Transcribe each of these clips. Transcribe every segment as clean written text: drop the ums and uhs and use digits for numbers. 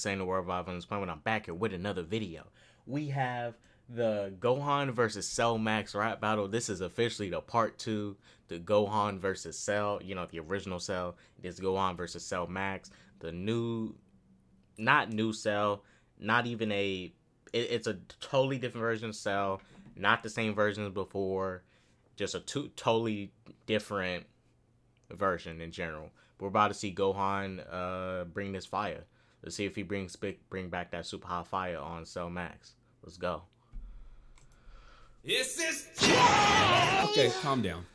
Saying the word Bob on this point when I'm back here with another video. We have the Gohan versus Cell Max rap battle. This is officially the part 2, the Gohan versus Cell, you know, the original Cell. This Gohan versus Cell Max, the not new Cell, not even a, it's a totally different version of Cell, not the same version as before, just a totally different version in general. We're about to see Gohan bring this fire. Let's see if he bring back that super hot fire on Cell Max. Let's go. This is okay, calm down.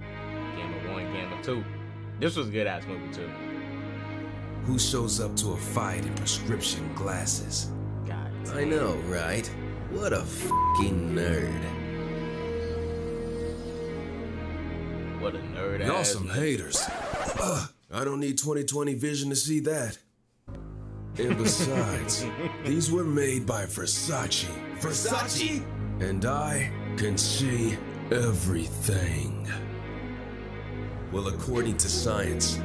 Gamma 1, Gamma 2. This was a good-ass movie, too. Who shows up to a fight in prescription glasses? God damn. I know, right? What a fucking nerd. What a nerd. Y'all some haters. I don't need 20/20 vision to see that. And besides, these were made by Versace. Versace? And I can see everything. Well, according to science,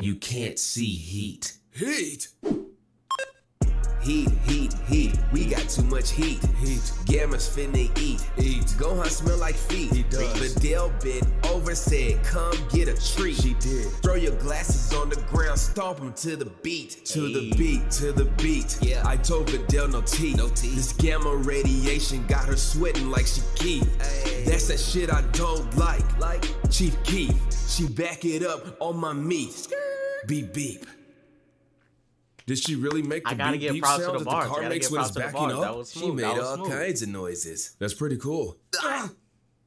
you can't see heat. Heat? Heat, heat, heat, we got too much heat. Heat. Gamma's finna eat. Eat. Gohan smell like feet. He does. Videl bent over, said, come get a treat. She did. Throw your glasses on the ground, stomp them to the beat. To hey. The beat, to the beat. Yeah. I told Videl no tea. No tea. This gamma radiation got her sweating like she Keith. Hey. That's that shit I don't like. Like Chief Keith. She back it up on my meat. Beep, beep. Did she really make the beep beep sound that the car makes when it's backing up? She made all kinds of noises. That's pretty cool.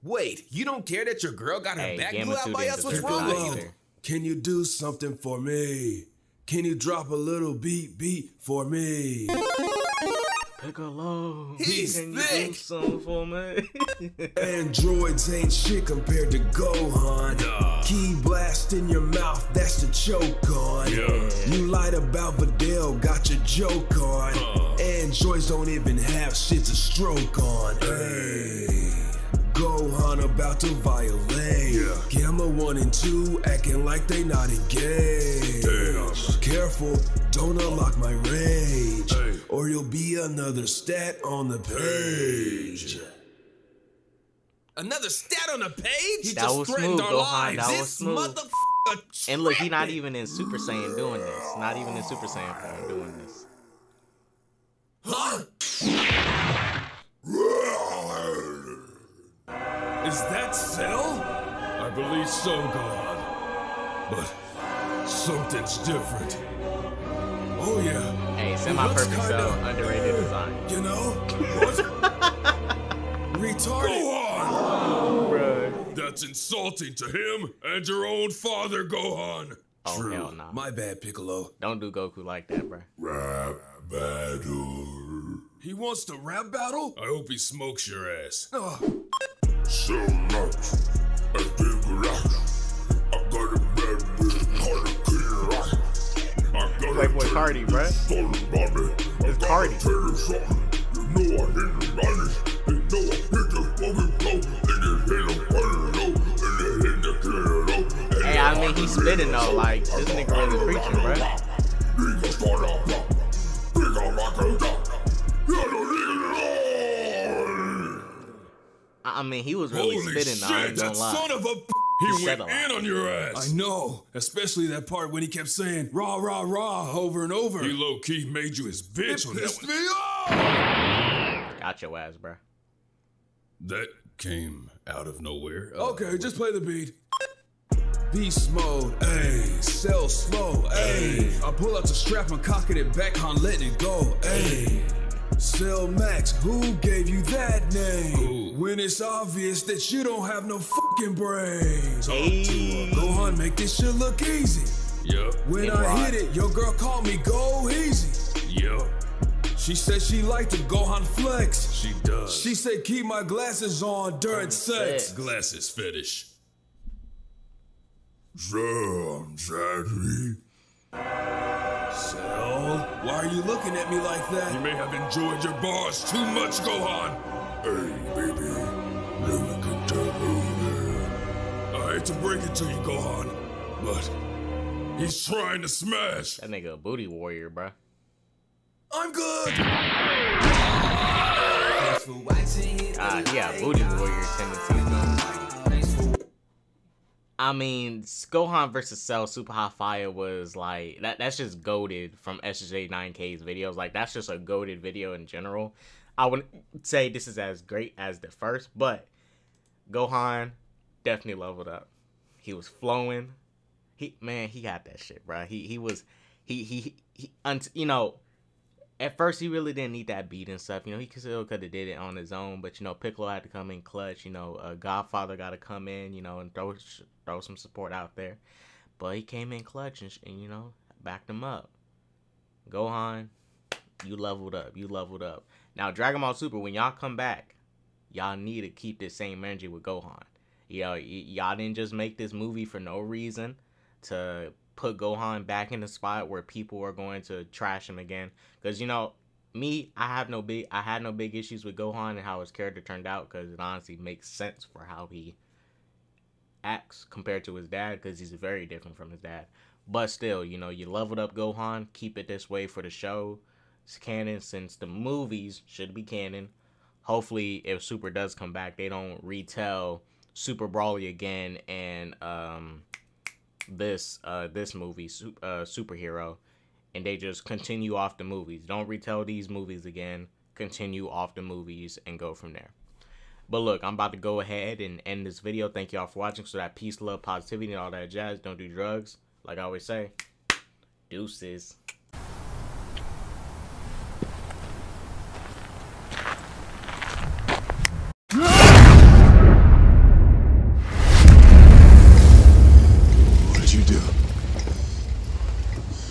Wait, you don't care that your girl got her back blew out by us? What's wrong with you? Can you do something for me? Can you drop a little beep beep for me? Piccolo, he's thick. Androids ain't shit compared to Gohan. Nah. Key blast in your mouth, that's the choke on. Yeah. You lied about Videl, got your joke on. Androids don't even have shit to stroke on. Hey. Gohan about to violate. Yeah. Gamma 1 and 2 acting like they not engaged. Damn. Careful, don't unlock my rage. Hey. Or you'll be another stat on the page. Another stat on the page? He that just threatened smooth, our Gohan. Lives. That this motherfucker. And look, he not even in Super Saiyan doing this. Not even in Super Saiyan form doing this. Huh? Is that Cell? I believe so, Gohan. But something's different. Oh yeah. Hey, semi-perfect Cell, underrated design. You know? What? Retarded. Gohan! Oh, bruh. That's insulting to him and your own father, Gohan. Oh, true. Hell nah. My bad, Piccolo. Don't do Goku like that, bruh. Rap battle. He wants to rap battle? I hope he smokes your ass. So much, I think right. I got a bad bitch, gotta get it right. I got like with Cardi, bruh. It's Cardi. You know I hit the money. You know I hit the fucking flow. And it hit the money low. And it hit the clear low. Hey, I mean, he's spitting though. Like, this nigga is a preacher, bruh. Nigga start out pop. Nigga rock a dot. You know, nigga. I mean, he was really holy spitting. Shit, I ain't gonna lie. Son of a he went in on your ass. I know, especially that part when he kept saying "rah rah rah" over and over. He low key made you his bitch. It on pissed that one. Me off. Got your ass, bro. That came out of nowhere. Okay, just play the beat. Beast mode, ayy. Cell slow, ayy. I pull out the strap and cocking it back on, letting it go, ayy. Cell Max, who gave you that name? Ooh. When it's obvious that you don't have no fucking brains. Hey. Gohan, make this shit look easy. Yep. When I hit it, your girl called me Go Easy. Yep. She said she liked the Gohan flex. She does. She said keep my glasses on during sex. Glasses fetish. Damn, Zaddy. Cell, why are you looking at me like that? You may have enjoyed your bars too much, Gohan. Hey, baby, never could tell who. I hate to break it to you, Gohan, But he's trying to smash. That nigga a booty warrior, bruh. I'm good. Thanks for watching it. Yeah, booty warrior tendencies. I mean, Gohan versus Cell Super Hot Fire was like that's just goated from SJ9K's videos. Like that's just a goated video in general. I wouldn't say this is as great as the first, but Gohan definitely leveled up. He was flowing. He got that shit, bro. You know, at first he really didn't need that beat and stuff. You know, he still could have did it on his own, but you know, Piccolo had to come in clutch. You know, Godfather got to come in, you know, and throw some support out there. But he came in clutch and you know, backed him up. Gohan, you leveled up. You leveled up. Now, Dragon Ball Super, when y'all come back, y'all need to keep this same energy with Gohan. You know, y'all didn't just make this movie for no reason to put Gohan back in the spot where people are going to trash him again. Because, you know, I had no big issues with Gohan and how his character turned out, because it honestly makes sense for how he acts compared to his dad, because he's very different from his dad. But still, you know, you leveled up Gohan. Keep it this way for the show. It's canon, since the movies should be canon. Hopefully, if Super does come back, they don't retell Super Brawly again and this movie, Superhero, and they just continue off the movies. Don't retell these movies again. Continue off the movies and go from there. But look, I'm about to go ahead and end this video. Thank y'all for watching. So that peace, love, positivity, and all that jazz. Don't do drugs. Like I always say, deuces.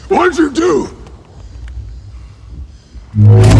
What'd you do?